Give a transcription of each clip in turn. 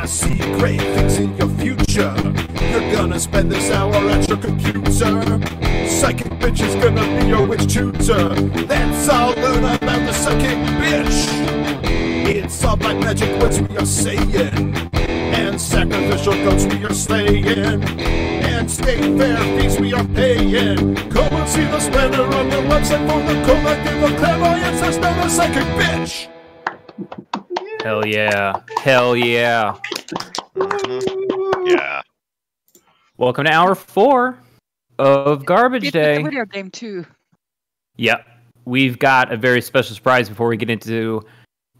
I see great things in your future. You're gonna spend this hour at your computer. Psychic Bitch is gonna be your witch tutor. That's all learn about the Psychic Bitch. It's all by magic words we are saying, and sacrificial goats we are slaying, and state fair fees we are paying. Come and see the splendor on your website for the collective of clairvoyance. That's not a Psychic Bitch. Hell yeah. Hell yeah. Yeah. Welcome to hour 4 of Garbage Day. It's a video game too. Yep. We've got a very special surprise before we get into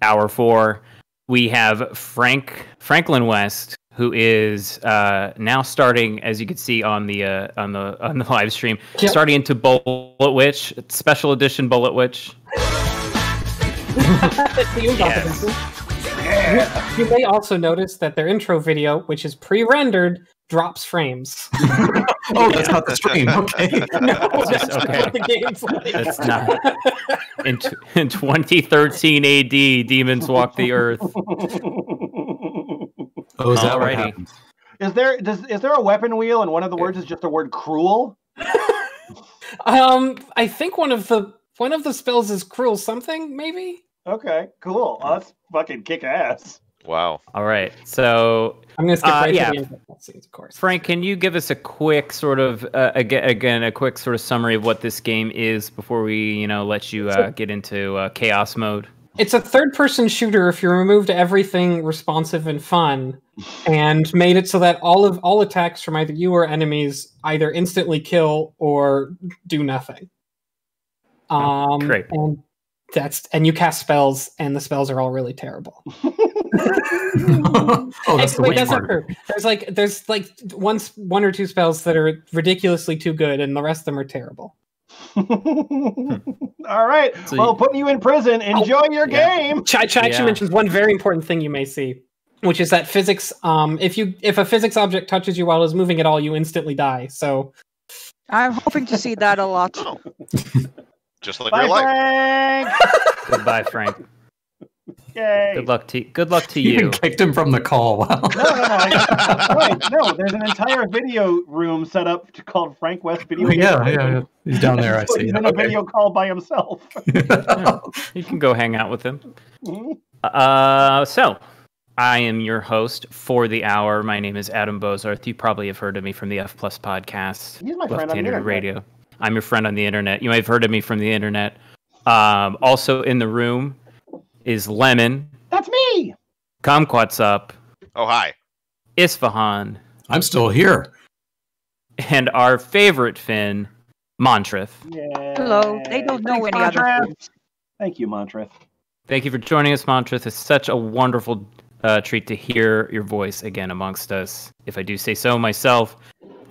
hour 4. We have Franklin West, who is now starting, as you can see on the live stream, yep, starting into Bullet Witch Special Edition Bullet Witch. Yes. Yeah. You may also notice that their intro video, which is pre-rendered, drops frames. Oh, that's not the stream. Okay. No, that's okay. Not the game's like. That's not. In 2013 AD, demons walked the earth. Oh, is that right? Is there a weapon wheel and one of the words is just the word cruel? I think one of the spells is cruel something, maybe? Okay, cool. Oh, that's fucking kick ass. Wow. All right. So I'm going to skip right to the end of course. Frank, can you give us a quick sort of again a quick summary of what this game is before we, you know, let you get into chaos mode? It's a third-person shooter if you removed everything responsive and fun and made it so that all attacks from either you or enemies either instantly kill or do nothing. Great. And you cast spells, and the spells are all really terrible. Oh, that's the weird part. There's like one or two spells that are ridiculously too good, and the rest of them are terrible. All right. So well, putting you in prison. Enjoy your game. Chai mentions one very important thing you may see, which is that physics. If a physics object touches you while it's moving at all, you instantly die. So I'm hoping to see that a lot. Oh. Just live your life. Goodbye, Frank. Yay. Good luck to you. You even kicked him from the call. Wow. No, there's an entire video room set up called Frank West Video. Yeah. He's down there, I see. He's in a video call by himself. Yeah. You can go hang out with him. So, I am your host for the hour. My name is Adam Bozarth. You probably have heard of me from the F Plus podcast. He's my friend on the radio. I'm your friend on the internet. You may have heard of me from the internet. Also in the room is Lemon. That's me. Kumquat's up. Oh, hi. Esfahan. I'm still here. And our favorite Finn, Montrith. Yay. Hello. They don't know any other things. Thank you, Montrith. Thank you for joining us, Montrith. It's such a wonderful treat to hear your voice again amongst us, if I do say so myself.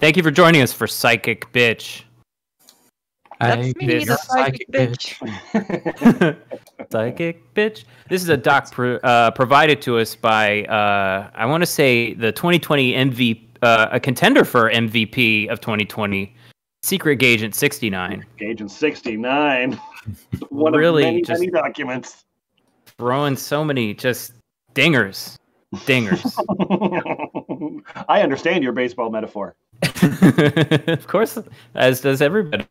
Thank you for joining us for Psychic Bitch. That's me, the Psychic Bitch. Psychic Bitch. This is a doc provided to us by, I want to say, the 2020 MVP, a contender for MVP of 2020, Secret Agent 69. Agent 69. One really of many, just many documents. Throwing so many just dingers. Dingers. I understand your baseball metaphor. Of course, as does everybody.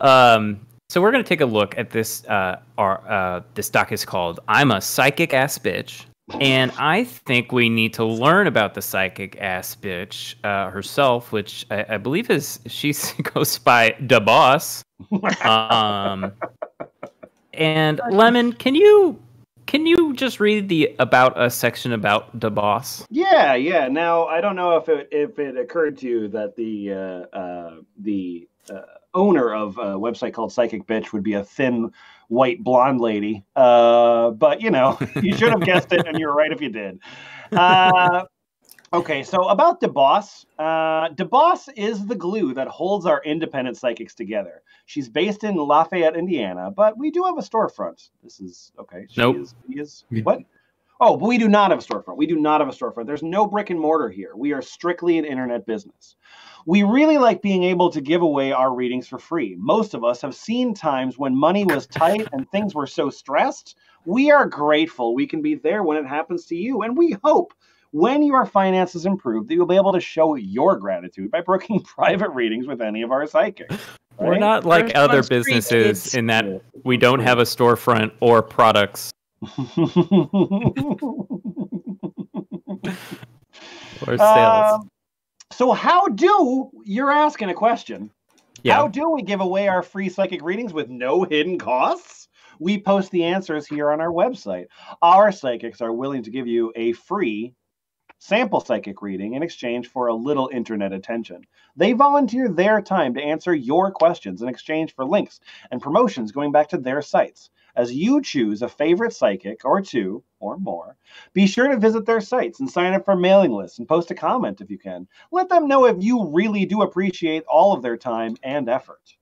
So we're going to take a look at this. This doc is called "I'm a Psychic Ass Bitch," and I think we need to learn about the Psychic Ass Bitch herself, which I believe is she goes by Da Boss. And Lemon, can you just read the about us section about Da Boss? Yeah. Now I don't know if it occurred to you that the owner of a website called Psychic Bitch would be a thin, white, blonde lady. But, you know, you should have guessed it, and you're right if you did. Okay, so about Da Boss. Da Boss is the glue that holds our independent psychics together. She's based in Lafayette, Indiana, but we do have a storefront. This is, okay. What? Oh, but we do not have a storefront. We do not have a storefront. There's no brick and mortar here. We are strictly an internet business. We really like being able to give away our readings for free. Most of us have seen times when money was tight and things were so stressed, We are grateful we can be there when it happens to you, and we hope when your finances improve that you'll be able to show your gratitude by booking private readings with any of our psychics. Right? We're not like other businesses in that we don't have a storefront or products. Or sales. So how do, you're asking a question, yeah. How do we give away our free psychic readings with no hidden costs? We post the answers here on our website. Our psychics are willing to give you a free sample psychic reading in exchange for a little internet attention. They volunteer their time to answer your questions in exchange for links and promotions going back to their sites. As you choose a favorite psychic or two or more, be sure to visit their sites and sign up for mailing lists and post a comment if you can. Let them know if you really do appreciate all of their time and effort.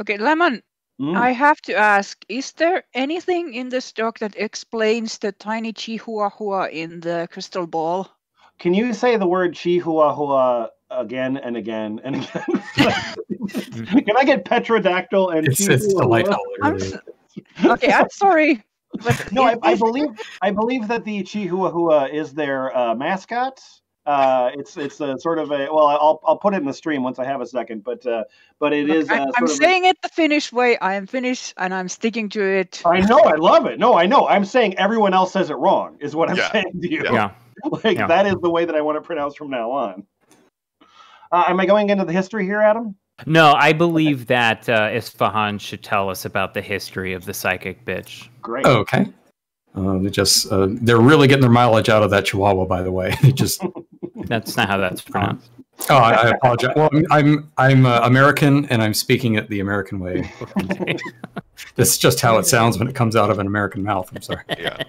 Okay, Lemon, I have to ask, is there anything in the stock that explains the tiny chihuahua in the crystal ball? Can you say the word chihuahua again and again and again? Can I get petrodactyl and chihuahua? Okay, I'm sorry. But no, I believe that the chihuahua is their mascot. It's a sort of a, well, I'll put it in the stream once I have a second, but it is. I'm saying it the Finnish way. I am Finnish and I'm sticking to it. I know. I love it. No, I know. I'm saying everyone else says it wrong is what I'm saying to you. Yeah. Like that is the way that I want to pronounce from now on. Am I going into the history here, Adam? No, I believe that Esfahan should tell us about the history of the psychic bitch. Great. Oh, okay. They just, they're really getting their mileage out of that chihuahua, by the way. They just... That's not how that's pronounced. Oh, I apologize. Well, I'm American, and I'm speaking it the American way. That's just how it sounds when it comes out of an American mouth. I'm sorry. Yeah.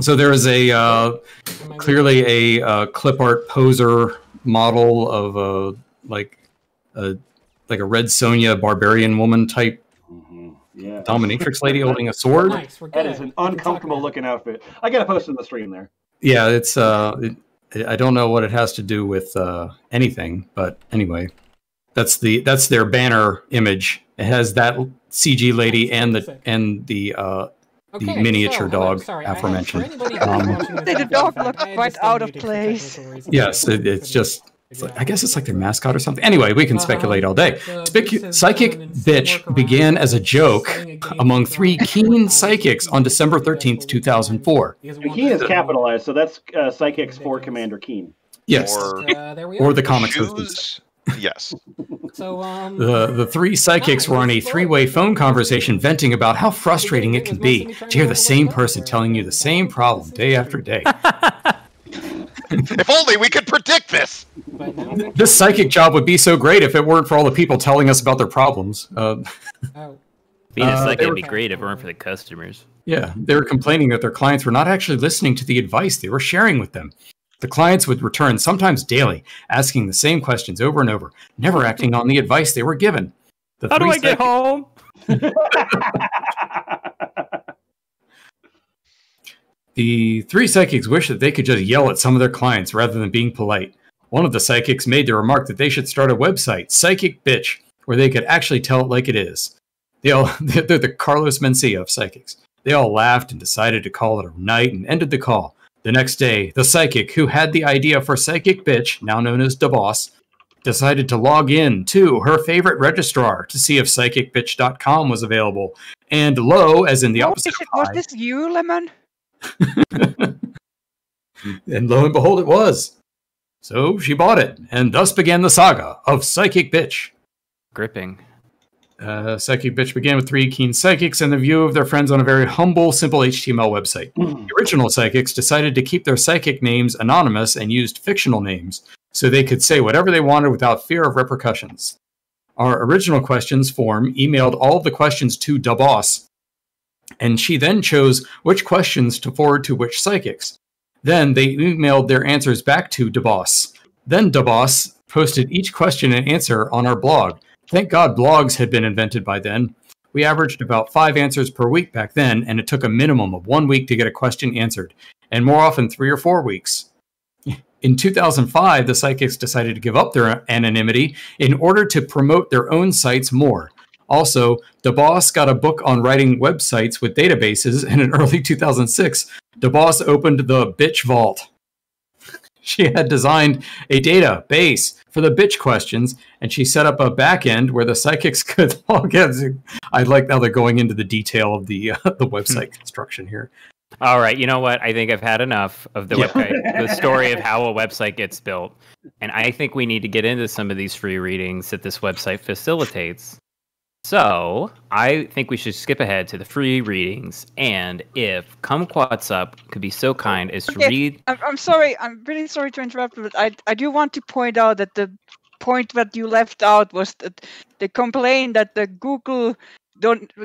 So there is a clearly a clip art poser model of like a Red Sonja barbarian woman type. Yeah. Dominatrix lady holding a sword. Nice, that is an uncomfortable looking outfit. I got to post in the stream there. Yeah, it's I don't know what it has to do with anything, but anyway, that's their banner image. It has that CG lady and the miniature dog aforementioned. The dog looked quite out of place. Yes, it's just. I guess it's like their mascot or something. Anyway, we can speculate all day. Psychic Bitch began as a joke among three keen psychics on December 13th, 2004. He is capitalized, so that's Psychics for Commander Keen. Yes, or the comics. Yes. So the three psychics were on a three-way phone conversation venting about how frustrating it can be to hear the same person telling you the same problem day after day. If only we could predict this! This psychic job would be so great if it weren't for all the people telling us about their problems. Being a psychic would be great if it weren't for the customers. Yeah, they were complaining that their clients were not actually listening to the advice they were sharing with them. The clients would return sometimes daily, asking the same questions over and over, never acting on the advice they were given. How do I get home? The three psychics wished that they could just yell at some of their clients rather than being polite. One of the psychics made the remark that they should start a website, Psychic Bitch, where they could actually tell it like it is. They're the Carlos Mencia of psychics. They all laughed and decided to call it a night and ended the call. The next day, the psychic who had the idea for Psychic Bitch, now known as Da Boss, decided to log in to her favorite registrar to see if psychicbitch.com was available. And lo, as in the opposite of high... Was this you, Lemon? And lo and behold, it was. So she bought it, and thus began the saga of Psychic Bitch. Gripping. Psychic Bitch began with three keen psychics and the view of their friends on a very humble, simple HTML website. The original psychics decided to keep their psychic names anonymous and used fictional names, so they could say whatever they wanted without fear of repercussions. Our original questions form emailed all of the questions to Da Boss, and she then chose which questions to forward to which psychics. Then they emailed their answers back to Da Boss. Then Da Boss posted each question and answer on our blog. Thank God blogs had been invented by then. We averaged about 5 answers per week back then, and it took a minimum of 1 week to get a question answered, and more often 3 or 4 weeks. In 2005, the psychics decided to give up their anonymity in order to promote their own sites more. Also, Da Boss got a book on writing websites with databases, and in early 2006, Da Boss opened the Bitch Vault. She had designed a database for the bitch questions, and she set up a back end where the psychics could log in. I like how they're going into the detail of the website construction here. All right, you know what? I think I've had enough of the website, the story of how a website gets built, and I think we need to get into some of these free readings that this website facilitates. So I think we should skip ahead to the free readings, and if Kumquat's up could be so kind as to read. I'm sorry, I'm really sorry to interrupt, but I do want to point out that the point that you left out was that they complain that the Google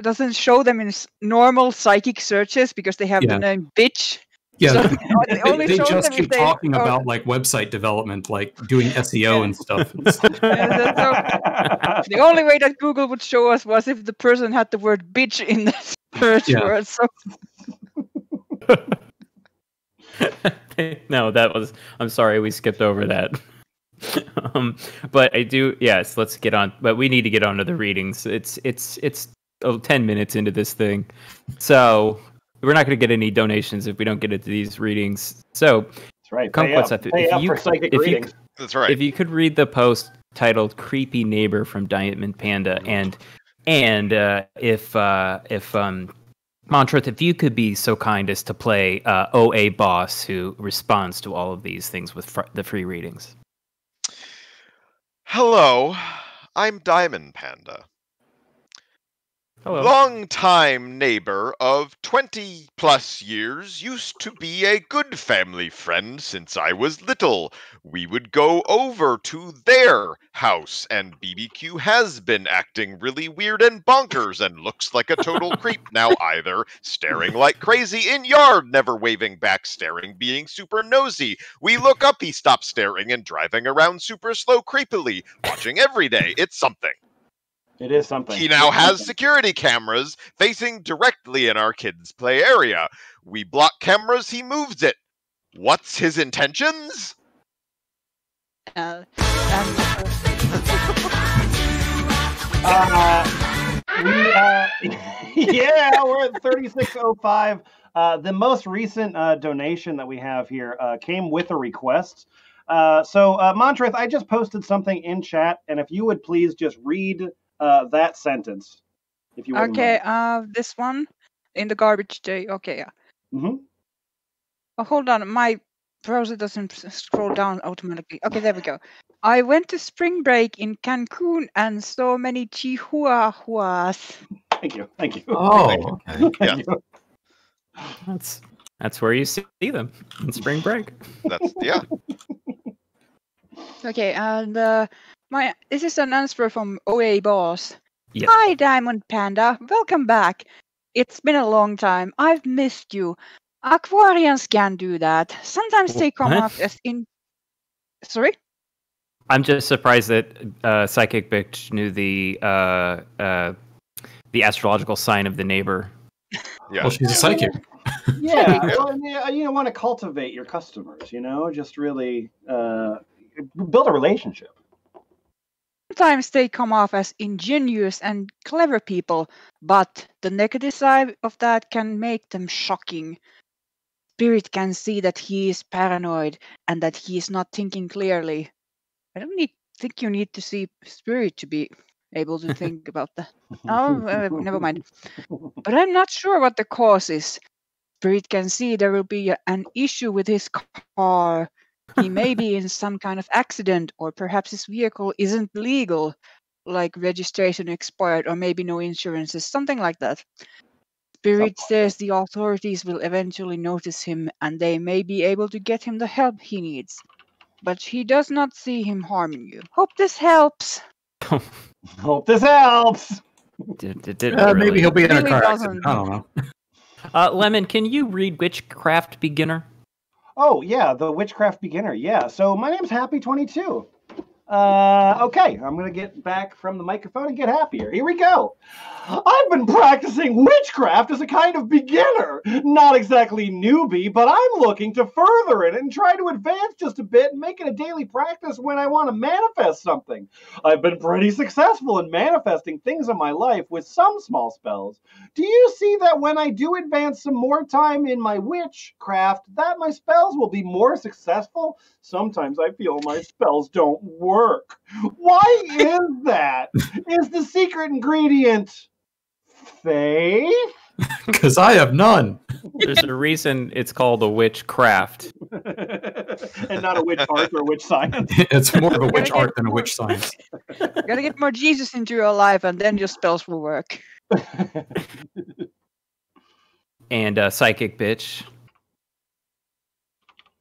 doesn't show them in normal psychic searches because they have the name bitch. Yeah, so they just keep talking about like website development, like doing SEO and stuff. Yeah, so the only way that Google would show us was if the person had the word bitch in the search word. So. No, that was, I'm sorry, we skipped over that. But I do, yes, let's get on, but we need to get on to the readings. It's 10 minutes into this thing. So we're not going to get any donations if we don't get into these readings. So, that's right. If you could read the post titled "Creepy Neighbor" from Diamond Panda, and if Montrith, if you could be so kind as to play OA Boss, who responds to all of these things with the free readings. Hello, I'm Diamond Panda. Hello. Long-time neighbor of 20-plus years, used to be a good family friend since I was little. We would go over to their house, and BBQ has been acting really weird and bonkers and looks like a total creep now, either staring like crazy in yard, never waving back, staring, being super nosy. We look up, he stops staring and driving around super slow, creepily, watching every day. It's something. It is something. He now has security cameras facing directly in our kids' play area. We block cameras, he moves it. What's his intentions? Yeah, we're at 3605. The most recent donation that we have here came with a request. So, Montrith, I just posted something in chat, and if you would please just read that sentence, if you want. Okay, this one in the garbage day. Okay, yeah. Mm-hmm. Oh, hold on, my browser doesn't scroll down automatically. Okay, there we go. I went to spring break in Cancun and saw many chihuahuas. Thank you, thank you. Oh, thank you. Okay. Thank you. That's where you see them in spring break. That's yeah. Okay, and. This is an answer from OA Boss. Yes. Hi, Diamond Panda. Welcome back. It's been a long time. I've missed you. Aquarians can do that. Sometimes they come up as in... Sorry? I'm just surprised that Psychic Bitch knew the astrological sign of the neighbor. Yeah. Well, she's a psychic. Yeah. Well, you want to cultivate your customers, you know? Just really build a relationship. Sometimes they come off as ingenious and clever people, but the negative side of that can make them shocking. Spirit can see that he is paranoid and that he is not thinking clearly. I don't think you need to see Spirit to be able to think about that. Oh, never mind. But I'm not sure what the cause is. Spirit can see there will be an issue with his car. He may be in some kind of accident, or perhaps his vehicle isn't legal, like registration expired, or maybe no insurances, something like that. Spirit says the authorities will eventually notice him, and they may be able to get him the help he needs. But he does not see him harming you. Hope this helps. Hope this helps. Maybe he'll be in a car accident. I don't know. Lemon, can you read Witchcraft Beginner? Oh, yeah, the Witchcraft Beginner, yeah. So my name's Happy22. Okay, I'm going to get back from the microphone and get happier. Here we go. I've been practicing witchcraft as a kind of beginner. Not exactly newbie, but I'm looking to further it and try to advance just a bit and make it a daily practice when I want to manifest something. I've been pretty successful in manifesting things in my life with some small spells. Do you see that when I do advance some more time in my witchcraft, that my spells will be more successful? Sometimes I feel my spells don't work. Why is that? Is the secret ingredient faith? Because I have none. There's a reason it's called a witchcraft. And not a witch art or a witch science. It's more of a witch art than a witch science. You gotta get more Jesus into your life and then your spells will work. And Psychic Bitch.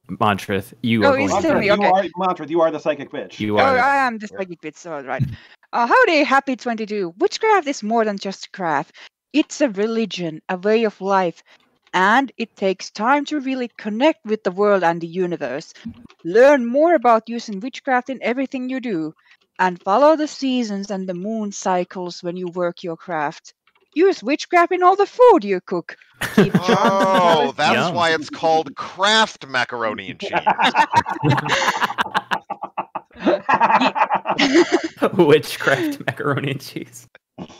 Montrith, you are going to be okay. Montrith, you are the psychic bitch. You are. Oh, I am the psychic bitch, so right. Howdy, Happy22. Witchcraft is more than just craft. It's a religion, a way of life, and it takes time to really connect with the world and the universe. Learn more about using witchcraft in everything you do, and follow the seasons and the moon cycles when you work your craft. Use witchcraft in all the food you cook. Keep that's yum. Why it's called Kraft macaroni and cheese. Witchcraft macaroni and cheese.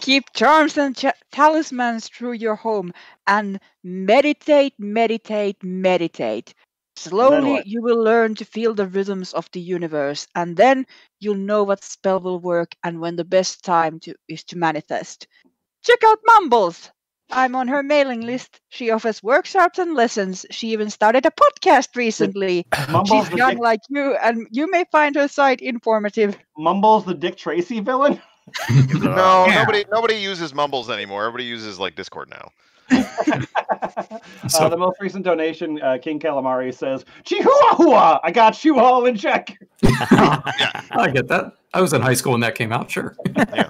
Keep charms and talismans through your home and meditate, meditate, meditate. Slowly, you will learn to feel the rhythms of the universe, and then you'll know what spell will work and when the best time is to manifest. Check out Mumbles. I'm on her mailing list. She offers workshops and lessons. She even started a podcast recently. She's young like you, and you may find her site informative. Mumbles the Dick Tracy villain? No, yeah. Nobody uses Mumbles anymore. Everybody uses like Discord now. The most recent donation, King Calamari says, Chihuahua! I got you all in check. Yeah. I get that. I was in high school when that came out, sure. Yeah.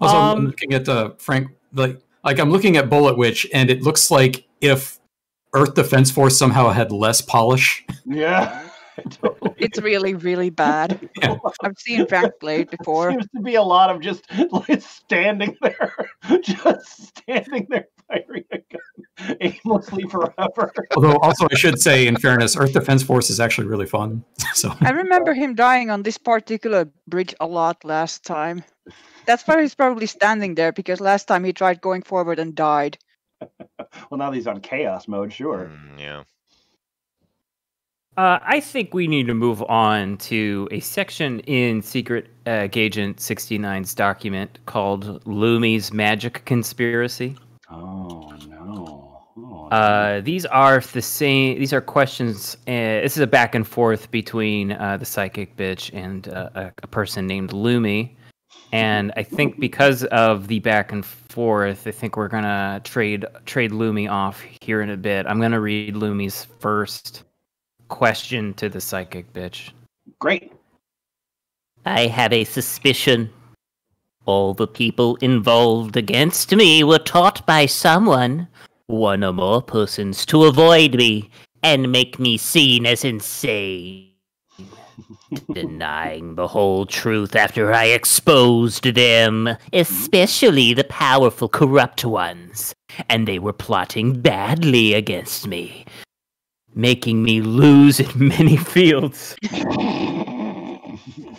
Also, I'm looking at Frank, like I'm looking at Bullet Witch, and it looks like if Earth Defense Force somehow had less polish. Yeah. Totally. It's really, really bad. Yeah. I've seen Frank played before. There seems to be a lot of just like, standing there firing a gun aimlessly forever. Although, also, I should say, in fairness, Earth Defense Force is actually really fun. So I remember him dying on this particular bridge a lot last time. That's why he's probably standing there, because last time he tried going forward and died. Well, now that he's on chaos mode, sure. Yeah. I think we need to move on to a section in Secret Agent 69's document called Lumi's Magic Conspiracy. Oh, no. Oh, these are questions. This is a back and forth between the psychic bitch and a person named Lumi. And I think because of the back and forth, I think we're going to trade Lumi off here in a bit. I'm going to read Lumi's first question to the psychic bitch. Great. I have a suspicion. All the people involved against me were taught by someone, one or more persons, to avoid me and make me seen as insane. Denying the whole truth after I exposed them, especially the powerful corrupt ones, and they were plotting badly against me. Making me lose in many fields.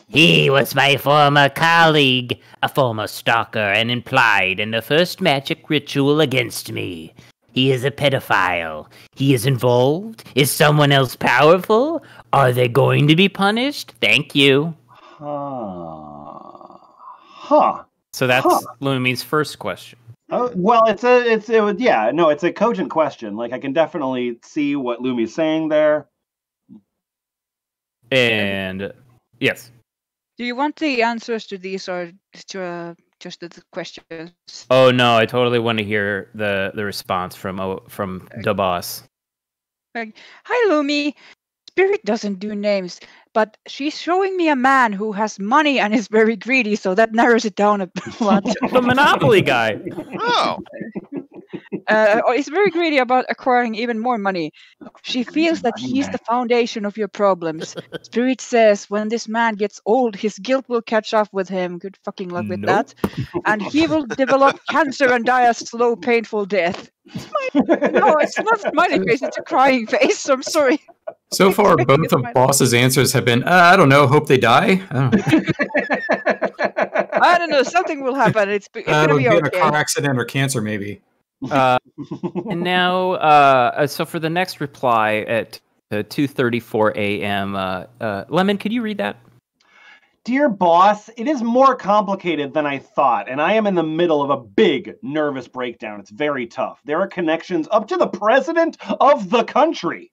He was my former colleague, a former stalker, and implied in the first magic ritual against me. He is a pedophile. He is involved. Is someone else powerful? Are they going to be punished? Thank you. So that's Lumi's first question. Oh, well, it's a cogent question. Like, I can definitely see what Lumi's saying there. And yes. Do you want the answers to these or just the questions? Oh no, I totally want to hear the response from Da Boss. Hi, Lumi. Spirit doesn't do names, but she's showing me a man who has money and is very greedy, so that narrows it down a lot. The Monopoly guy. Oh. or is very greedy about acquiring even more money. She feels that he's the foundation of your problems. Spirit says when this man gets old, his guilt will catch up with him. Good fucking luck with that. And he will develop cancer and die a slow, painful death. No, it's not a smiley face, it's a crying face. So I'm sorry. So far, both of Boss's answers have been, I don't know, hope they die. I don't know, something will happen. It's going to be okay. A car accident or cancer, maybe. And now, so for the next reply at 2:34 a.m., Lemon, could you read that? Dear Boss, it is more complicated than I thought, and I am in the middle of a big nervous breakdown. It's very tough. There are connections up to the president of the country.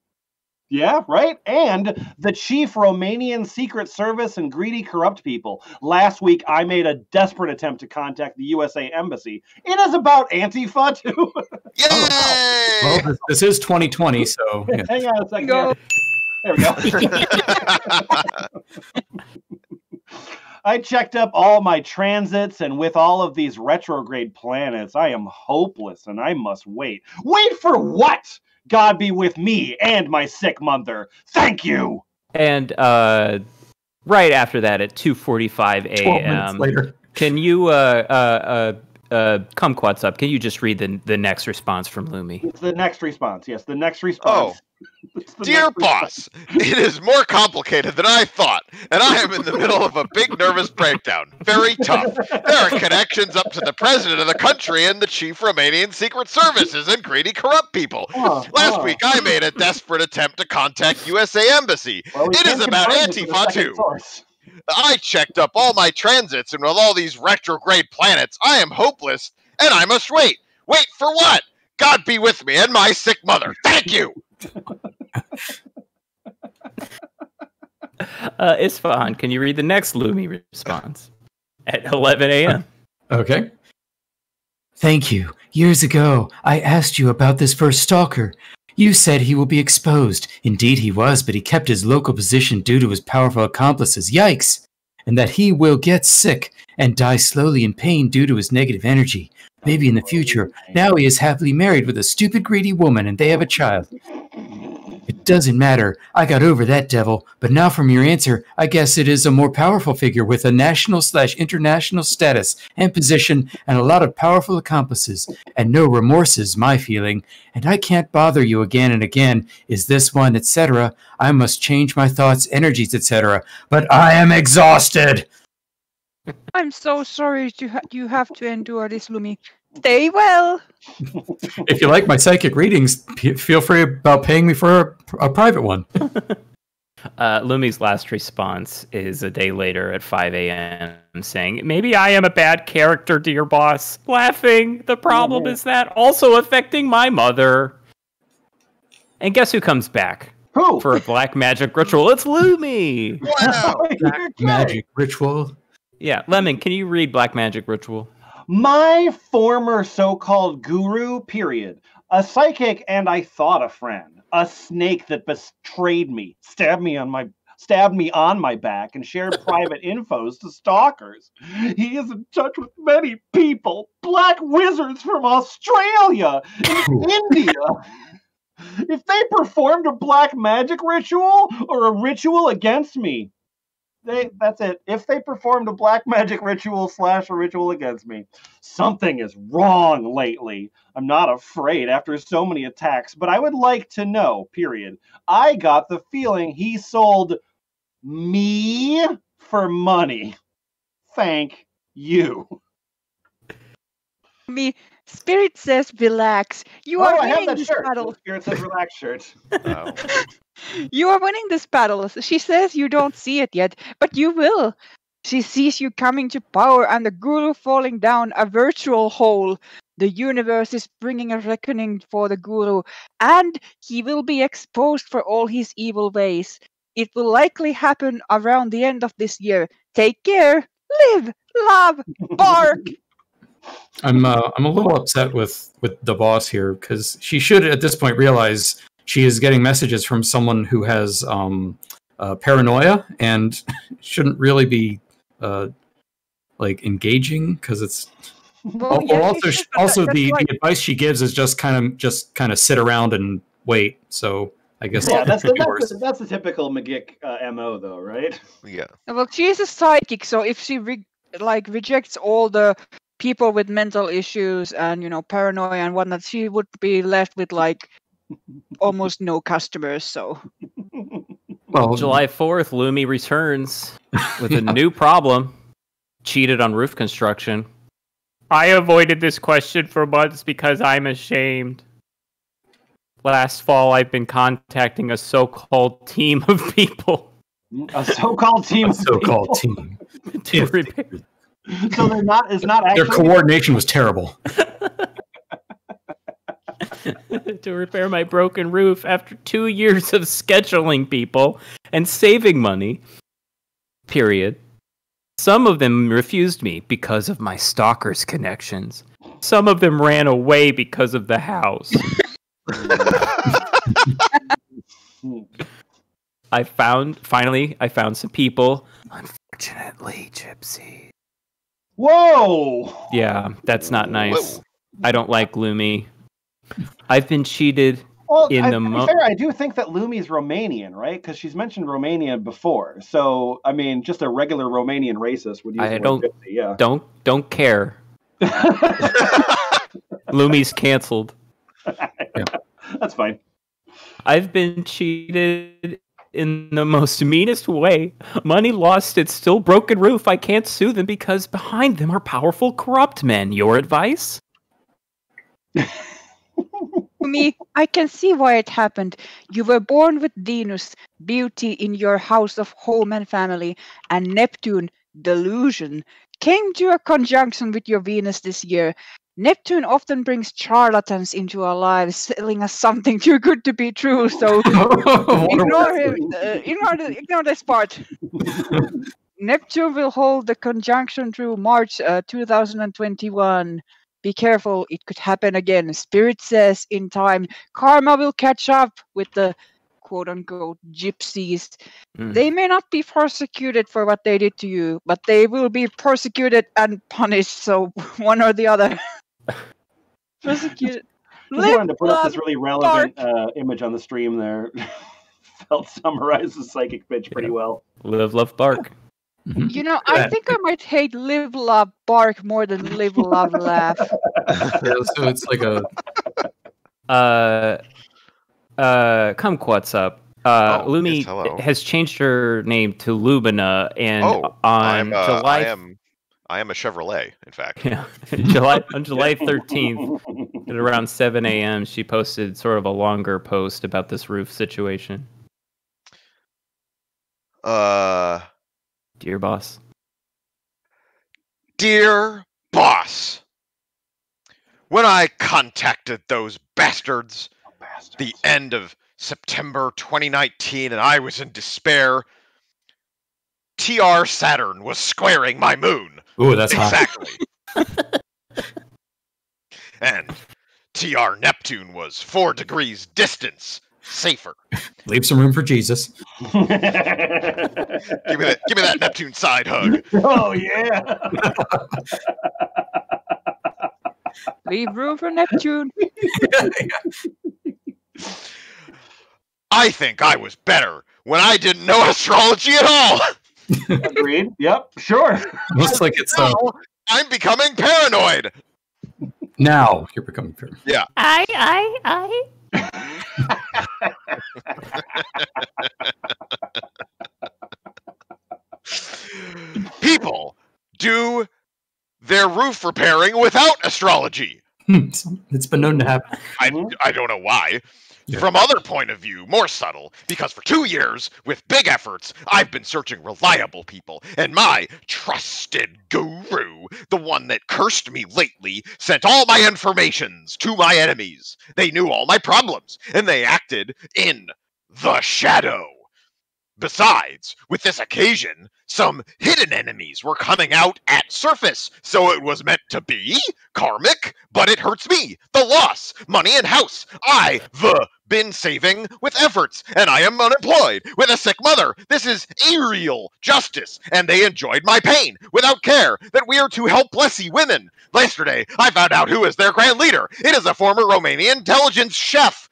Yeah, right? And the chief Romanian secret service and greedy, corrupt people. Last week, I made a desperate attempt to contact the USA Embassy. It is about Antifa, too. Yay! Well, this is 2020, so... Yeah. Hang on a second. Go. There we go. I checked up all my transits, and with all of these retrograde planets, I am hopeless, and I must wait. Wait for what? God be with me and my sick mother. Thank you. And right after that, at 2:45 a.m. later, can you Kumquat's up? Can you just read the next response from Lumi? It's the next response. Yes, the next response. Oh, dear Boss, it is more complicated than I thought, and I am in the middle of a big nervous breakdown. Very tough. There are connections up to the president of the country and the chief Romanian secret services and greedy, corrupt people. Last week, I made a desperate attempt to contact USA Embassy. Well, it is about Antifa too. I checked up all my transits, and with all these retrograde planets, I am hopeless, and I must wait. Wait for what? God be with me and my sick mother. Thank you! Esfahan, can you read the next Lumi response? At 11 a.m. Okay. Thank you. Years ago, I asked you about this first stalker. You said he will be exposed. Indeed he was, but he kept his local position due to his powerful accomplices. Yikes! And that he will get sick and die slowly in pain due to his negative energy. Maybe in the future. Now he is happily married with a stupid, greedy woman, and they have a child. It doesn't matter. I got over that devil. But now from your answer, I guess it is a more powerful figure with a national/international status and position and a lot of powerful accomplices. And no remorse is my feeling. And I can't bother you again and again. Is this one, etc.? I must change my thoughts, energies, etc. But I am exhausted. I'm so sorry you have to endure this, Lumi. Stay well. If you like my psychic readings, feel free about paying me for a private one. Lumi's last response is a day later at 5 a.m. saying, maybe I am a bad character, dear Boss. Laughing. The problem is that also affecting my mother. And guess who comes back? Who? For a black magic ritual. It's Lumi. Wow. Black magic ritual. Yeah. Lemon, can you read black magic ritual? My former so-called guru, period. A psychic and I thought a friend. A snake that betrayed me, stabbed me on my back, and shared private infos to stalkers. He is in touch with many people. Black wizards from Australia and India. If they performed a black magic ritual or a ritual against me, that's it. If they performed a black magic ritual / a ritual against me, something is wrong lately. I'm not afraid after so many attacks, but I would like to know, period. I got the feeling he sold me for money. Thank you. Me. Spirit says relax. You are winning this battle. Spirit says relax shirt. Oh. You are winning this battle. She says you don't see it yet, but you will. She sees you coming to power and the guru falling down a virtual hole. The universe is bringing a reckoning for the guru, and he will be exposed for all his evil ways. It will likely happen around the end of this year. Take care. Live. Love. Bark. I'm a little upset with the Boss here, because she should at this point realize she is getting messages from someone who has paranoia and shouldn't really be like engaging, because it's Well, or yeah, also the advice she gives is just kind of sit around and wait. So I guess yeah, that's the typical McGick MO though, right? Yeah. Well, she is a psychic, so if she rejects all the people with mental issues and paranoia and whatnot, she would be left with almost no customers. So. Well, July 4th, Lumi returns with a new problem. Cheated on roof construction. I avoided this question for months because I'm ashamed. Last fall, I've been contacting a so-called team of people. A so-called team of people? A so-called team. To repair. So they're not, it's not actually... Their coordination was terrible. To repair my broken roof after 2 years of scheduling people and saving money. Period. Some of them refused me because of my stalker's connections. Some of them ran away because of the house. I finally found some people. Unfortunately, gypsies. Whoa! Yeah, that's not nice. Whoa. I don't like Lumi. I've been cheated I do think that Lumi's Romanian, right? Because she's mentioned Romania before. So, I mean, just a regular Romanian racist would use the word gypsy, yeah. Don't care. Lumi's canceled. Yeah. That's fine. I've been cheated in the most meanest way. Money lost, it's still broken roof. I can't sue them because behind them are powerful corrupt men. Your advice? Me, I can see why it happened. You were born with Venus, beauty in your house of home and family, and Neptune, delusion, came to a conjunction with your Venus this year. Neptune often brings charlatans into our lives, selling us something too good to be true, so ignore him. Ignore this part. Neptune will hold the conjunction through March 2021. Be careful, it could happen again. Spirit says in time, karma will catch up with the quote-unquote gypsies. Mm. They may not be persecuted for what they did to you, but they will be persecuted and punished, so one or the other. Persecuted. I wanted to put up this really relevant image on the stream there. Felt summarizes Psychic Bitch pretty well. Live, love, bark. You know, I think I might hate live, love, bark more than live, love, laugh. Yeah, so it's like a... Kumquat's up. Lumi has changed her name to Lubina, and on July... I am a Chevrolet, in fact. Yeah. On July 13th, at around 7 a.m., she posted sort of a longer post about this roof situation. Dear boss. Dear boss. When I contacted those bastards, the end of September 2019, and I was in despair, TR Saturn was squaring my moon. Ooh, that's hot. Exactly. And TR Neptune was 4 degrees distance. Safer. Leave some room for Jesus. Give me that Neptune side hug. Oh yeah. Leave room for Neptune. I think I was better when I didn't know astrology at all. Agreed. Yep. Sure. Looks like it's now, I'm becoming paranoid. Now you're becoming paranoid. Yeah. I. People do their roof repairing without astrology. It's been known to happen. I don't know why. Yeah. From other point of view, more subtle, because for 2 years, with big efforts, I've been searching reliable people, and my trusted guru, the one that cursed me lately, sent all my informations to my enemies. They knew all my problems, and they acted in the shadow. Besides, with this occasion, some hidden enemies were coming out at surface, so it was meant to be karmic, but it hurts me. The loss, money, and house. I, the been saving with efforts, and I am unemployed with a sick mother. This is aerial justice, and they enjoyed my pain without care that we are two helplessy women. Yesterday, I found out who is their grand leader. It is a former Romanian intelligence chef.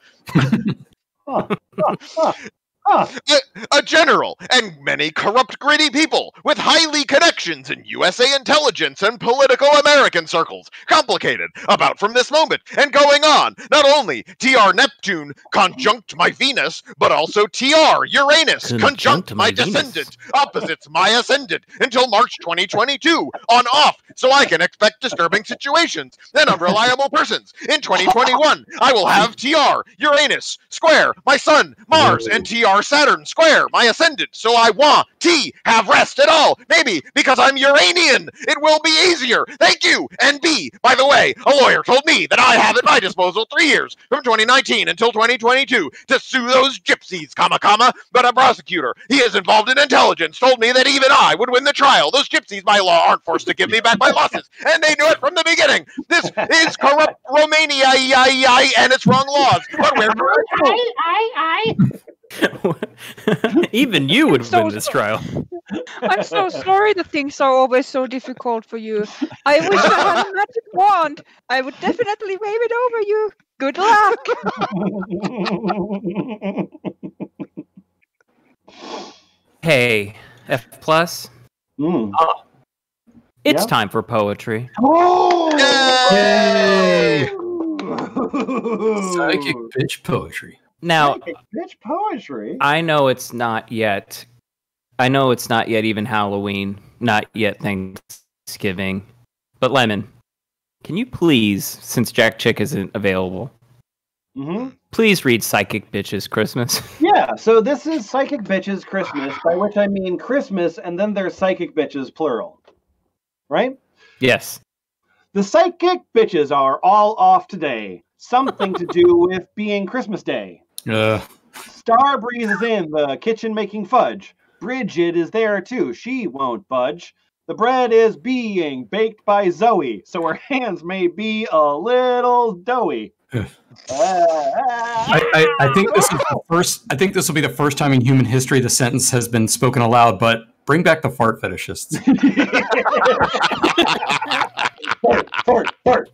A general, and many corrupt, greedy people with highly connections in USA intelligence and political American circles. Complicated, about from this moment, and going on. Not only TR Neptune conjunct my Venus, but also TR Uranus conjunct my descendant, opposites my ascendant, until March 2022, on off, so I can expect disturbing situations and unreliable persons. In 2021, I will have TR Uranus square my sun, Mars, and TR Saturn square my ascendant, so I want T have rest at all. Maybe because I'm Uranian, it will be easier. Thank you. And B, by the way, a lawyer told me that I have at my disposal 3 years from 2019 until 2022 to sue those gypsies, ... But a prosecutor, he is involved in intelligence, told me that even I would win the trial. Those gypsies by law aren't forced to give me back my losses, and they knew it from the beginning. This is corrupt Romania, and its wrong laws. But where? Even you would win this trial. I'm so sorry that things are always so difficult for you. I wish I had a magic wand. I would definitely wave it over you. Good luck. Hey, F Plus. It's time for poetry. Yay! Psychic bitch poetry. Now, bitch poetry. I know it's not yet even Halloween, not yet Thanksgiving. But Lemon, can you please, since Jack Chick isn't available, please read Psychic Bitch's Christmas? Yeah, so this is Psychic Bitch's Christmas, by which I mean Christmas, and then there's Psychic Bitches, plural. Right? Yes. The Psychic Bitches are all off today. Something to do with being Christmas Day. Star Breeze is in the kitchen making fudge. Bridget is there too. She won't budge. The bread is being baked by Zoe, so her hands may be a little doughy. I think this will be the first time in human history the sentence has been spoken aloud, but bring back the fart fetishists.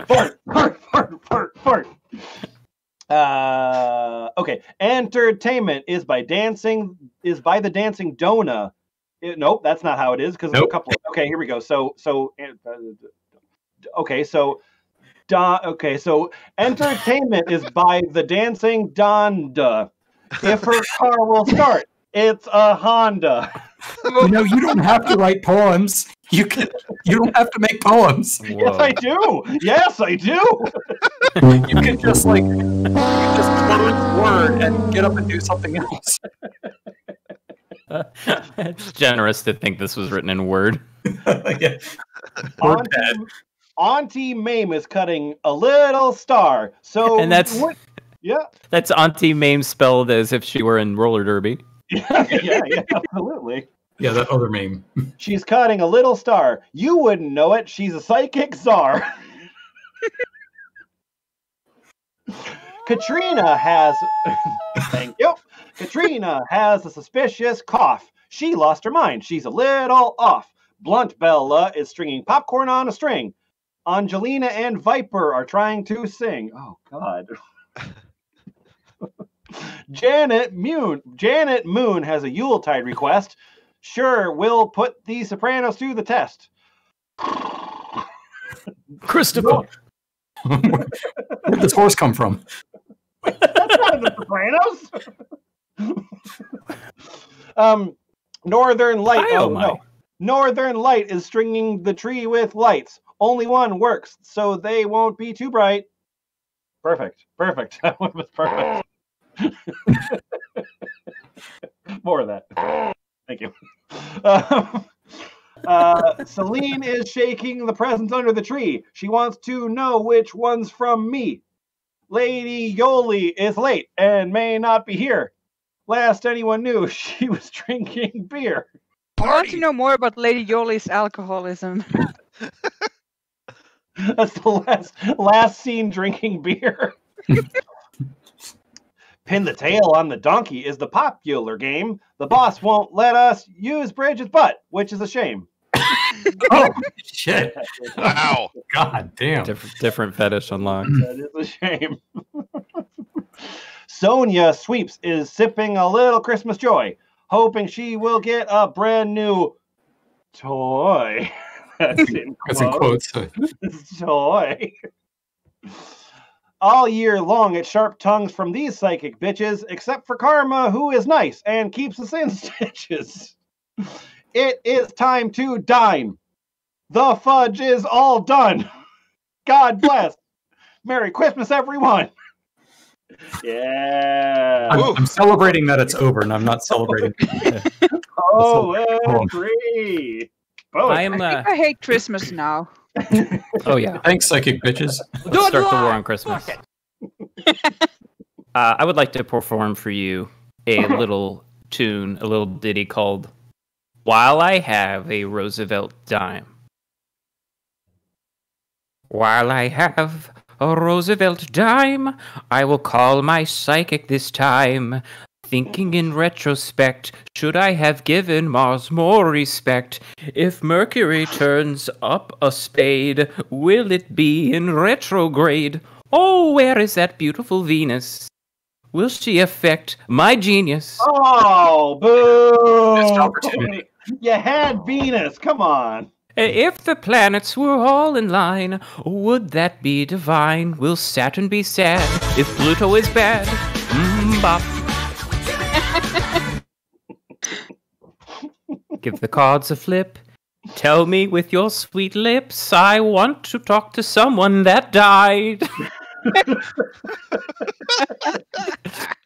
Fart. Okay. Entertainment is by the dancing Dona. Nope, that's not how it is because there's a couple. Okay, here we go. So entertainment is by the dancing Donda. If her car will start, it's a Honda. No, you don't have to write poems. You don't have to make poems. Whoa. Yes, I do. You can just just clone word and get up and do something else. It's generous to think this was written in Word. Yeah. Auntie Mame is cutting a little star. So and that's what, yeah. That's Auntie Mame spelled as if she were in roller derby. Yeah, absolutely. Yeah, that other meme. She's cutting a little star. You wouldn't know it. She's a psychic czar. Katrina has a suspicious cough. She lost her mind. She's a little off. Blunt Bella is stringing popcorn on a string. Angelina and Viper are trying to sing. Oh, God. Janet Moon has a Yuletide request. Sure, we'll put the Sopranos to the test. Christopher. Where did this horse come from? That's not the Sopranos. Northern Light. Northern Light is stringing the tree with lights. Only one works, so they won't be too bright. Perfect. That one was perfect. More of that. Thank you. Celine is shaking the presents under the tree. She wants to know which one's from me. Lady Yoli is late and may not be here. Last anyone knew, she was drinking beer. Party. I want to know more about Lady Yoli's alcoholism. That's the last scene drinking beer. Pin the tail on the donkey is the popular game. The boss won't let us use Bridget's butt, which is a shame. Oh, shit. Wow. God damn. Different fetish unlocked. That is a shame. Sonia Sweeps is sipping a little Christmas joy, hoping she will get a brand new toy. That's in quotes. Toy. All year long, it's sharp tongues from these psychic bitches, except for Karma, who is nice and keeps us in stitches. It is time to dine. The fudge is all done. God bless. Merry Christmas, everyone. Yeah. I'm celebrating that it's over, and I'm not celebrating. Poetry. I hate Christmas now. Oh, yeah. Thanks, psychic bitches. Let's start the war on Christmas. I would like to perform for you a little tune, a little ditty called While I Have a Roosevelt Dime. While I have a Roosevelt dime, I will call my psychic this time. Thinking in retrospect, should I have given Mars more respect? If Mercury turns up a spade, will it be in retrograde? Oh, where is that beautiful Venus? Will she affect my genius? Oh, boo! Best opportunity. You had Venus, come on. If the planets were all in line, would that be divine? Will Saturn be sad if Pluto is bad? Give the cards a flip. Tell me with your sweet lips, I want to talk to someone that died.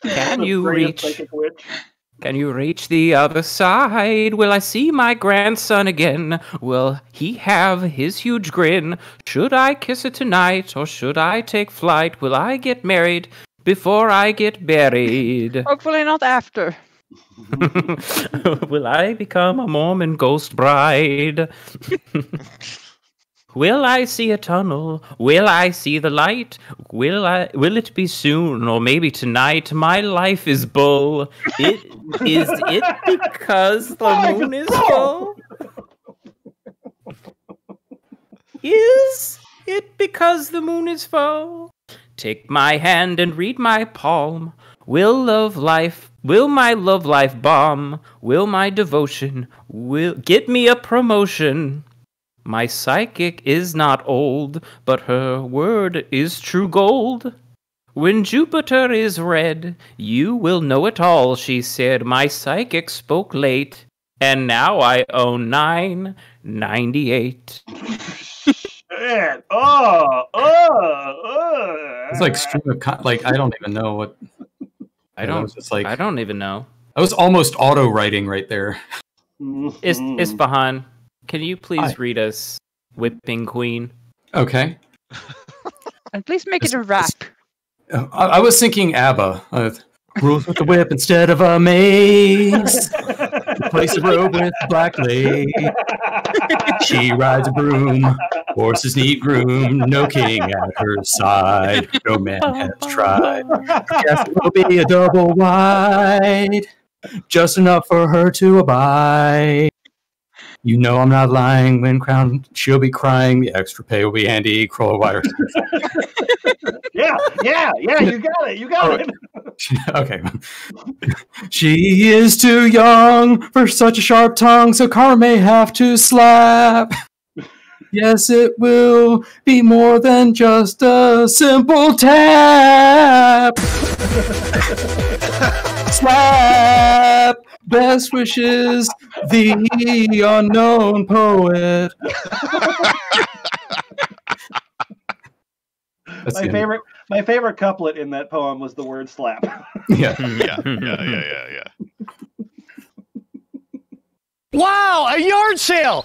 Can you reach the other side? Will I see my grandson again? Will he have his huge grin? Should I kiss it tonight, or should I take flight? Will I get married before I get buried? Hopefully not after. Will I become a Mormon ghost bride? Will I see a tunnel? Will I see the light? Will it be soon, or maybe tonight? My life is bull. Is it because the moon is full? Is it because the moon is full? Take my hand and read my palm. Will my love life bomb? Will my devotion get me a promotion? My psychic is not old, but her word is true gold. When Jupiter is red, you will know it all, she said. My psychic spoke late, and now I own 998. Shit. It's like stream of I don't even know what. I don't even know. I was almost auto-writing right there. Esfahan, can you please read us Whipping Queen? Okay. And please make it a rap. I was thinking ABBA. Rules with the whip instead of a mace. Replace a robe with black lace. She rides a broom. Horses need groom. No king at her side. No man has tried. Yes, it will be a double wide. Just enough for her to abide. You know I'm not lying. When crowned, she'll be crying. The extra pay will be handy. Crawl wire. Yeah, you got it. Right. Okay. She is too young for such a sharp tongue, so Karma may have to slap. Yes, it will be more than just a simple tap. Slap. Best wishes, the unknown poet. My favorite couplet in that poem was the word slap. Yeah. Wow, a yard sale!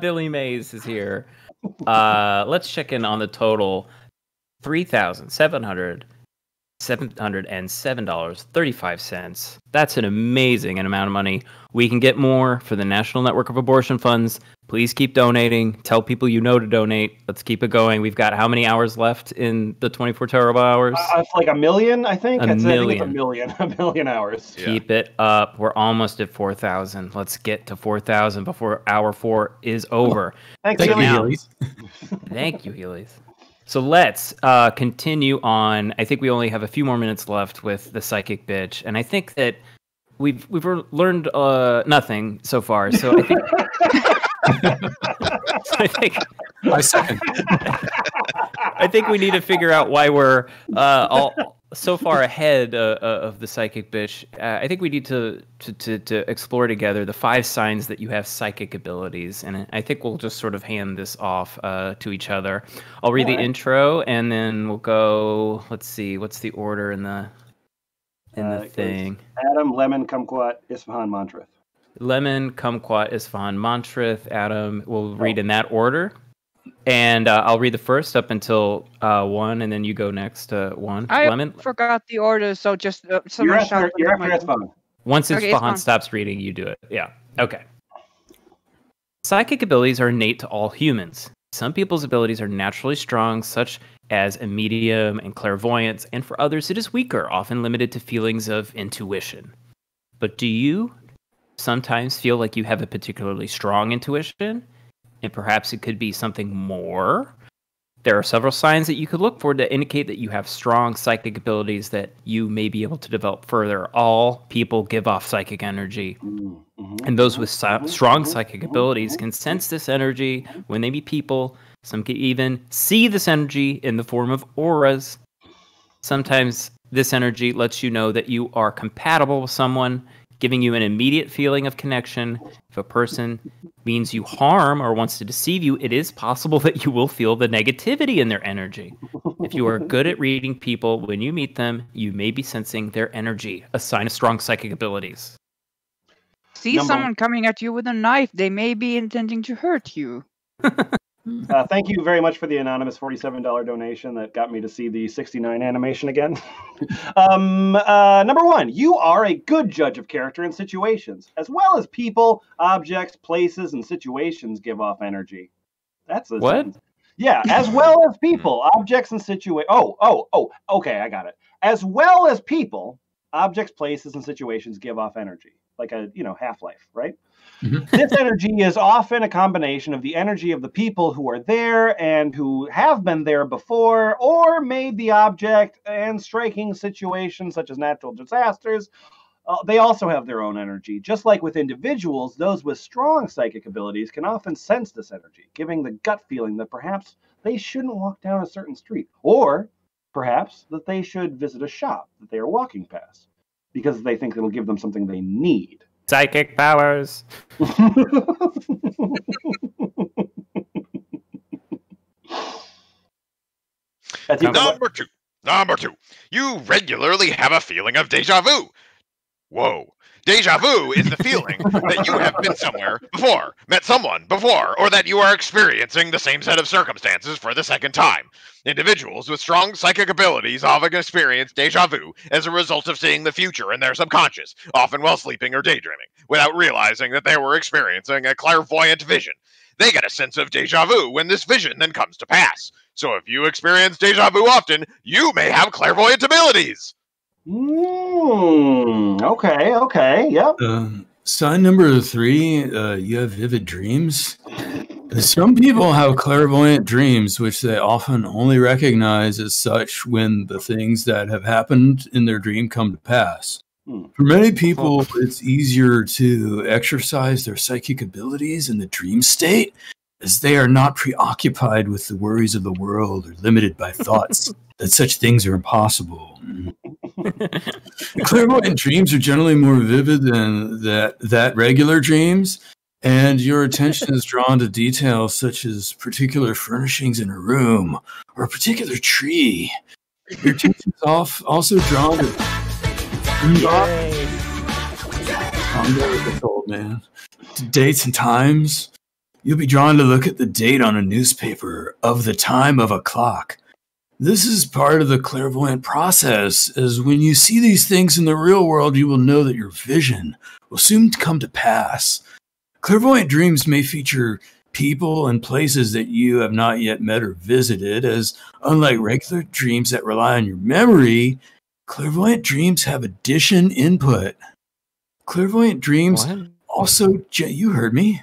Billy Mays is here. Let's check in on the total. 3,700. $707.35. That's an amazing amount of money. We can get more for the National Network of Abortion Funds. Please keep donating. Tell people you know to donate. Let's keep it going. We've got how many hours left in the 24 terrible hours? Like a million, I think. A million hours. Keep it up. We're almost at 4,000. Let's get to 4,000 before hour 4 is over. Thank you, Heelys. Thank you, Heelys. So let's continue on. I think we only have a few more minutes left with the Psychic Bitch, and I think that we've learned nothing so far. So I think, I think we need to figure out why we're all so far ahead of the Psychic Bitch. I think we need to explore together the 5 signs that you have psychic abilities, and I think we'll just sort of hand this off to each other. I'll read the intro, and then we'll go. Let's see, what's the order in the thing? Adam, Lemon, Kumquat, Esfahan, Montrith. Lemon, Kumquat, Esfahan, Montrith, Adam. We'll read in that order. And I'll read the first up until 1, and then you go next to 1. Lemon. Forgot the order, so just someone shout. You're after Esfahan. Once Esfahan stops reading, you do it. Yeah. Okay. Psychic abilities are innate to all humans. Some people's abilities are naturally strong, such as a medium and clairvoyance, and for others it is weaker, often limited to feelings of intuition. But do you sometimes feel like you have a particularly strong intuition? And perhaps it could be something more. There are several signs that you could look for to indicate that you have strong psychic abilities that you may be able to develop further. All people give off psychic energy. And those with strong psychic abilities can sense this energy when they meet people. Some can even see this energy in the form of auras. Sometimes this energy lets you know that you are compatible with someone, giving you an immediate feeling of connection. If a person means you harm or wants to deceive you, it is possible that you will feel the negativity in their energy. If you are good at reading people when you meet them, you may be sensing their energy, a sign of strong psychic abilities. See someone coming at you with a knife, they may be intending to hurt you. Thank you very much for the anonymous $47 donation that got me to see the 69 animation again. Number 1, you are a good judge of character and situations, as well as people, objects, places, and situations give off energy. That's a sentence. Yeah, as well as people, objects, and situations. Okay, I got it. As well as people, objects, places, and situations give off energy. Like a, Half-Life, right? This energy is often a combination of the energy of the people who are there and who have been there before, or made the object, and striking situations such as natural disasters. They also have their own energy. Just like with individuals, those with strong psychic abilities can often sense this energy, giving the gut feeling that perhaps they shouldn't walk down a certain street, or perhaps that they should visit a shop that they are walking past, because they think it'll give them something they need. Psychic powers. Number two. You regularly have a feeling of deja vu. Whoa. Deja vu is the feeling that you have been somewhere before, met someone before, or that you are experiencing the same set of circumstances for the second time. Individuals with strong psychic abilities often experience deja vu as a result of seeing the future in their subconscious, often while sleeping or daydreaming, without realizing that they were experiencing a clairvoyant vision. They get a sense of deja vu when this vision then comes to pass. So if you experience deja vu often, you may have clairvoyant abilities. Okay, yep. Sign number 3, you have vivid dreams. Some people have clairvoyant dreams, which they often only recognize as such when the things that have happened in their dream come to pass. For many people, it's easier to exercise their psychic abilities in the dream state, as they are not preoccupied with the worries of the world or limited by thoughts that such things are impossible. Clairvoyant dreams are generally more vivid than that regular dreams, and your attention is drawn to details such as particular furnishings in a room or a particular tree. Your attention is also drawn to dates and times. You'll be drawn to look at the date on a newspaper of the time of a clock. This is part of the clairvoyant process, as when you see these things in the real world, you will know that your vision will soon come to pass. Clairvoyant dreams may feature people and places that you have not yet met or visited, as unlike regular dreams that rely on your memory, clairvoyant dreams have addition input. Clairvoyant dreams also... You heard me.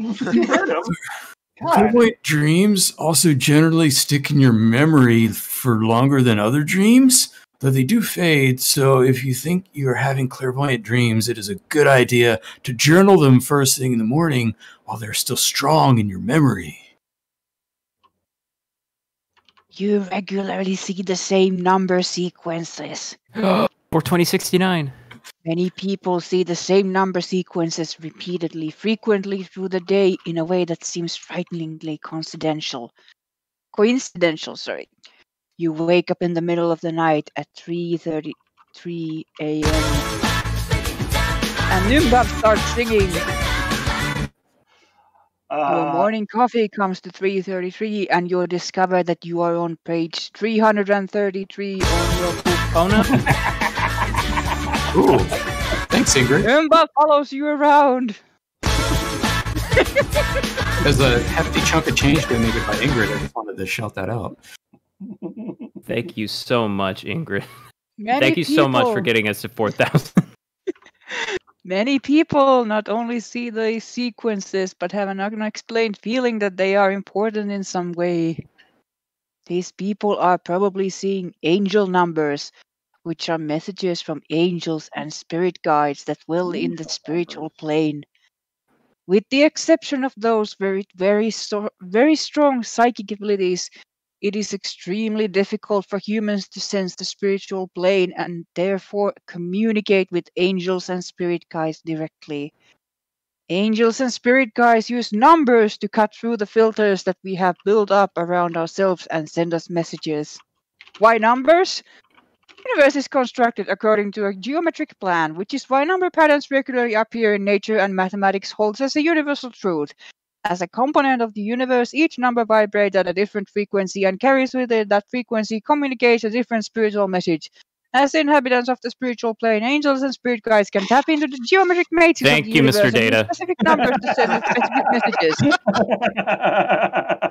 You heard him. Clairvoyant dreams also generally stick in your memory for longer than other dreams, though they do fade, so if you think you're having clairvoyant dreams, it is a good idea to journal them first thing in the morning while they're still strong in your memory. You regularly see the same number sequences. For 2069. Many people see the same number sequences repeatedly, frequently through the day in a way that seems frighteningly coincidental. You wake up in the middle of the night at 3:33 a.m. and Noombab starts singing. Your morning coffee comes to 3:33 and you'll discover that you are on page 333 on your phone. Ooh, thanks, Ingrid. Mumba follows you around. There's a hefty chunk of change donated by Ingrid. I just wanted to shout that out. Thank you so much, Ingrid. Thank you so much for getting us to 4,000. Many people not only see the sequences, but have an unexplained feeling that they are important in some way. These people are probably seeing angel numbers, which are messages from angels and spirit guides that dwell in the spiritual plane. With the exception of those very strong psychic abilities, it is extremely difficult for humans to sense the spiritual plane and therefore communicate with angels and spirit guides directly. Angels and spirit guides use numbers to cut through the filters that we have built up around ourselves and send us messages. Why numbers? The universe is constructed according to a geometric plan, which is why number patterns regularly appear in nature and mathematics holds as a universal truth. As a component of the universe, each number vibrates at a different frequency and carries with it that frequency communicates a different spiritual message. As the inhabitants of the spiritual plane, angels and spirit guides can tap into the geometric matrix of the universe and use specific numbers to send specific messages.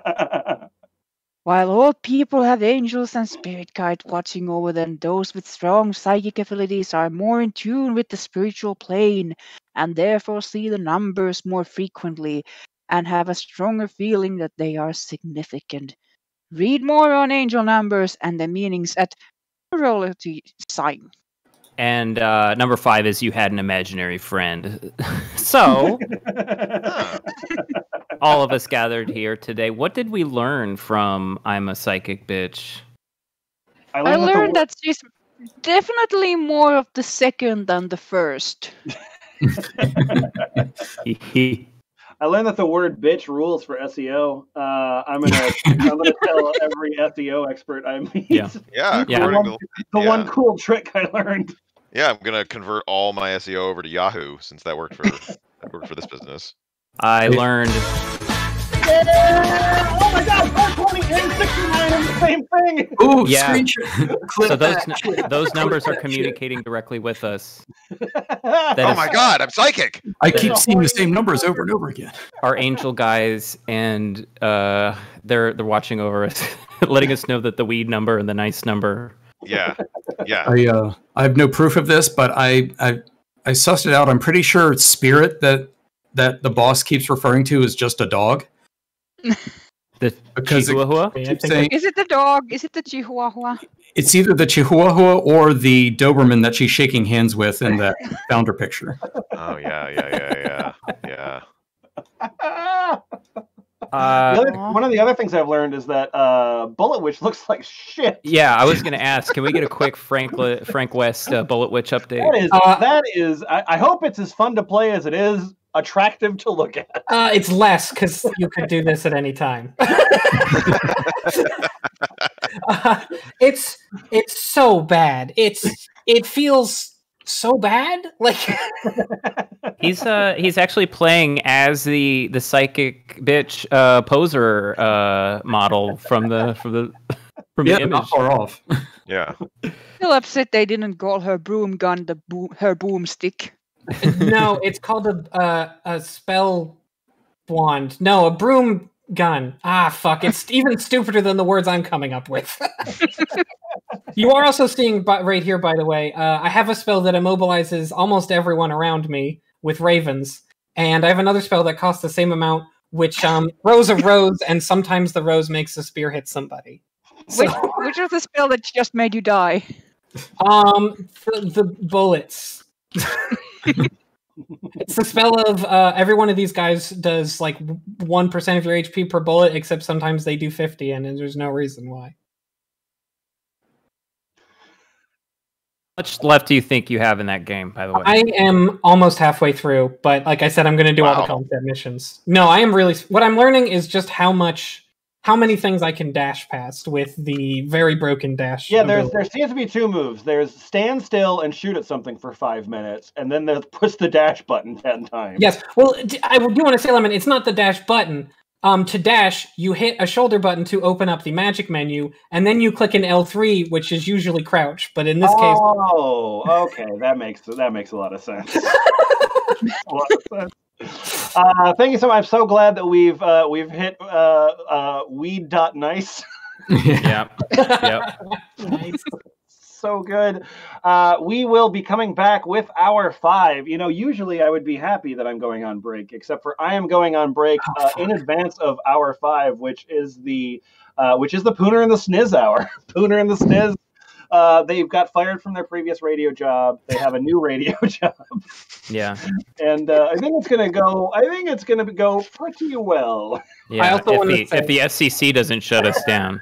While all people have angels and spirit guides watching over them, those with strong psychic abilities are more in tune with the spiritual plane and therefore see the numbers more frequently and have a stronger feeling that they are significant. Read more on angel numbers and their meanings at numerology sign. And number 5 is you had an imaginary friend. So, all of us gathered here today, what did we learn from I'm a Psychic Bitch? I learned that she's definitely more of the second than the first. I learned that the word bitch rules for SEO. I'm gonna tell every SEO expert I meet. The one cool trick I learned. Yeah, I'm gonna convert all my SEO over to Yahoo since that worked for this business. I learned. Yeah! Oh my God! 420 and 69 are the same thing. Ooh, yeah. So those numbers are communicating directly with us. Oh my God! I'm psychic. I keep seeing the same numbers over and over again. Our angel guys, and they're watching over us, letting us know that the weed number and the nice number. Yeah, yeah. I have no proof of this, but I sussed it out. I'm pretty sure it's spirit that the boss keeps referring to as just a dog. Because Chihuahua? Is it the dog? Is it the Chihuahua? It's either the Chihuahua or the Doberman that she's shaking hands with in that founder picture. Oh, yeah. One of the other things I've learned is that Bullet Witch looks like shit. Yeah, I was going to ask, can we get a quick Frank West Bullet Witch update? I hope it's as fun to play as it is attractive to look at. It's less, because you could do this at any time. It's so bad. It feels so bad. Like he's actually playing as the psychic bitch poser model from the from the image. Not far off. Yeah. Still upset they didn't call her broom gun the her boomstick. No, it's called a spell wand. No, a broom gun. Ah, fuck. It's even stupider than the words I'm coming up with. You are also seeing right here, by the way, I have a spell that immobilizes almost everyone around me with ravens. And I have another spell that costs the same amount, which throws a rose, and sometimes the rose makes a spear hit somebody. So, which was the spell that just made you die? The bullets. It's the spell of every one of these guys does like 1% of your HP per bullet, except sometimes they do 50, and there's no reason why. How much left do you think you have in that game, by the way? I am almost halfway through, but like I said, I'm going to do all the concept missions. No, I am really... What I'm learning is just how many things I can dash past with the very broken dash. Yeah, there seems to be two moves. There's stand still and shoot at something for 5 minutes, and then there's push the dash button 10 times. Yes, well, I do want to say, Lemon, it's not the dash button. To dash, you hit a shoulder button to open up the magic menu, and then you click an L3, which is usually crouch. But in this case, okay, that makes a lot of sense. A lot of sense. Thank you so much. I'm so glad that we've hit weed.nice. Yeah. Yep. Nice. So good. We will be coming back with hour 5. You know, usually I would be happy that I'm going on break, except for I am going on break in advance of hour 5, which is the Pooner and the Sniz hour. Pooner and the Sniz. They've got fired from their previous radio job. They have a new radio job. Yeah. And I think it's gonna go pretty well. Yeah. I also if the FCC doesn't shut us down.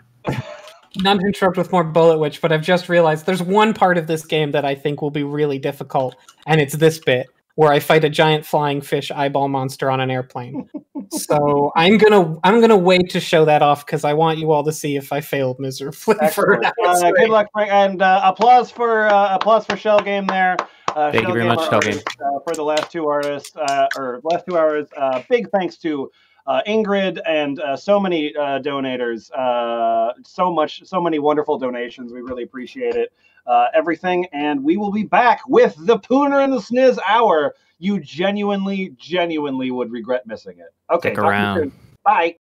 Not to interrupt with more Bullet Witch, but I've just realized there's one part of this game that I think will be really difficult, and it's this bit, where I fight a giant flying fish eyeball monster on an airplane. So I'm gonna wait to show that off, because I want you all to see if I failed miserably. Good luck, Frank, and applause for Shell Game there. Thank you very much, Shell Game. For the last two artists, big thanks to Ingrid and so many donators, so many wonderful donations. We really appreciate it, everything. And we will be back with the Pooner and the Sniz hour. You genuinely would regret missing it. Okay, stick around. Bye.